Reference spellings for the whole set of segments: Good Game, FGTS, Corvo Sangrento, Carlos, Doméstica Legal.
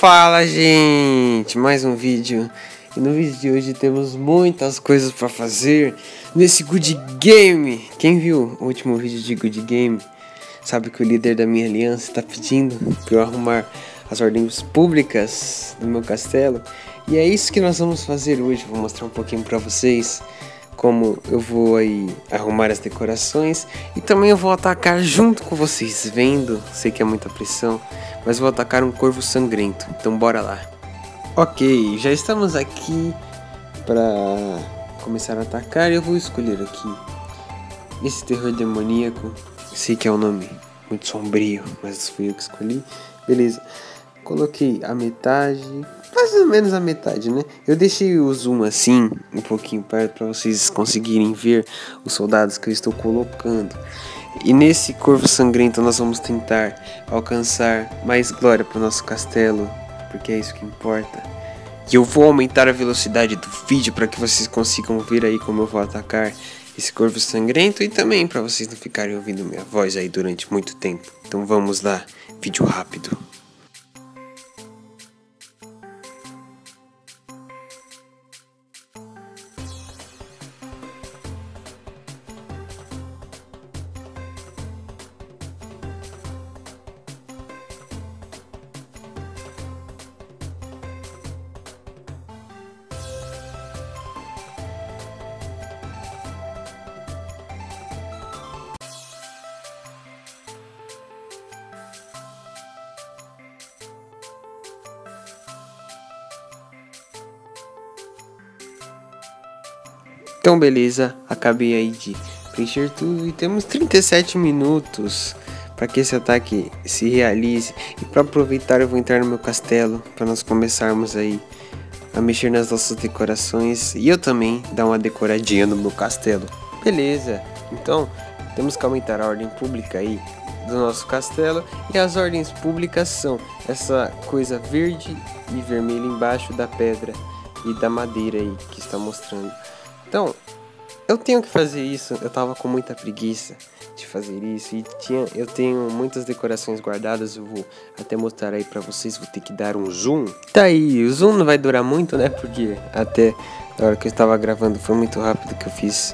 Fala, gente, mais um vídeo. E no vídeo de hoje temos muitas coisas para fazer nesse Good Game. Quem viu o último vídeo de Good Game sabe que o líder da minha aliança está pedindo para eu arrumar as ordens públicas do meu castelo, e é isso que nós vamos fazer hoje. Vou mostrar um pouquinho para vocês como eu vou aí arrumar as decorações, e também eu vou atacar junto com vocês, vendo. Sei que é muita pressão, mas vou atacar um Corvo Sangrento, então bora lá. Ok, já estamos aqui para começar a atacar. Eu vou escolher aqui esse terror demoníaco. Sei que é um nome muito sombrio, mas fui eu que escolhi. Beleza, coloquei a metade, mais ou menos a metade, né? Eu deixei o zoom assim, um pouquinho perto, para vocês conseguirem ver os soldados que eu estou colocando. E nesse Corvo Sangrento nós vamos tentar alcançar mais glória para o nosso castelo, porque é isso que importa. E eu vou aumentar a velocidade do vídeo para que vocês consigam ver aí como eu vou atacar esse Corvo Sangrento, e também para vocês não ficarem ouvindo minha voz aí durante muito tempo. Então vamos lá, vídeo rápido. Então beleza, acabei aí de preencher tudo e temos 37 minutos para que esse ataque se realize. E para aproveitar eu vou entrar no meu castelo para nós começarmos aí a mexer nas nossas decorações, e eu também dar uma decoradinha no meu castelo. Beleza, então temos que aumentar a ordem pública aí do nosso castelo, e as ordens públicas são essa coisa verde e vermelha embaixo da pedra e da madeira aí que está mostrando. Então, eu tenho que fazer isso. Eu tava com muita preguiça de fazer isso, e eu tenho muitas decorações guardadas. Eu vou até mostrar aí pra vocês, vou ter que dar um zoom. Tá aí, o zoom não vai durar muito, né, porque até na hora que eu estava gravando foi muito rápido que eu fiz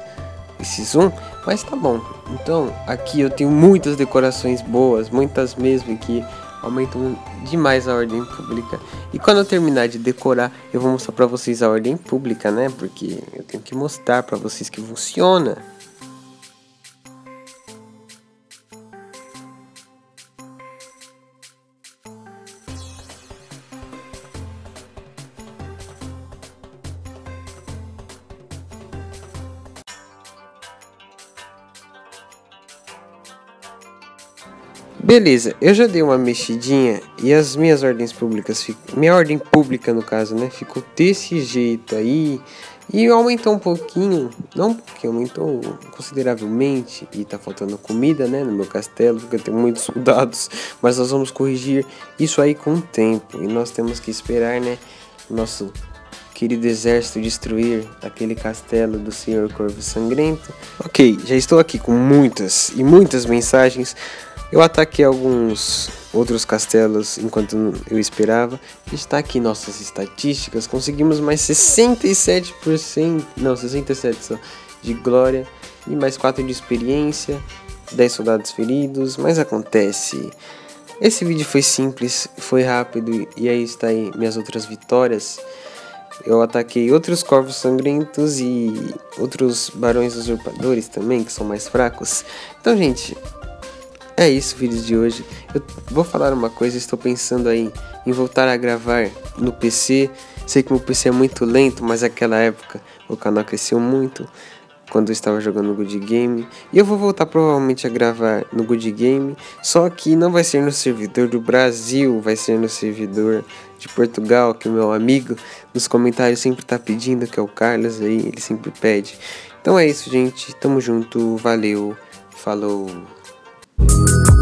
esse zoom, mas tá bom. Então, aqui eu tenho muitas decorações boas, muitas mesmo, que aumentam demais a ordem pública. E quando eu terminar de decorar, eu vou mostrar pra vocês a ordem pública, né? Porque eu tenho que mostrar pra vocês que funciona. Beleza, eu já dei uma mexidinha e as minhas ordens públicas, minha ordem pública no caso, né, ficou desse jeito aí, e aumentou um pouquinho, não porque aumentou consideravelmente, e tá faltando comida, né, no meu castelo, porque eu tenho muitos soldados, mas nós vamos corrigir isso aí com o tempo, e nós temos que esperar, né, nosso querido exército destruir aquele castelo do senhor Corvo Sangrento. Ok, já estou aqui com muitas e muitas mensagens. Eu ataquei alguns outros castelos enquanto eu esperava. Está aqui nossas estatísticas. Conseguimos mais 67%, não, 67 só, de glória, e mais 4 de experiência, 10 soldados feridos, mas acontece. Esse vídeo foi simples, foi rápido, e aí está aí minhas outras vitórias. Eu ataquei outros Corvos Sangrentos e outros Barões Usurpadores também, que são mais fracos. Então, gente, é isso o vídeo de hoje. Eu vou falar uma coisa, estou pensando aí em voltar a gravar no PC. Sei que meu PC é muito lento, mas naquela época o canal cresceu muito quando eu estava jogando no Good Game. E eu vou voltar provavelmente a gravar no Good Game, só que não vai ser no servidor do Brasil, vai ser no servidor de Portugal, que o meu amigo nos comentários sempre tá pedindo, que é o Carlos aí, ele sempre pede. Então é isso, gente, tamo junto, valeu, falou. Thank you.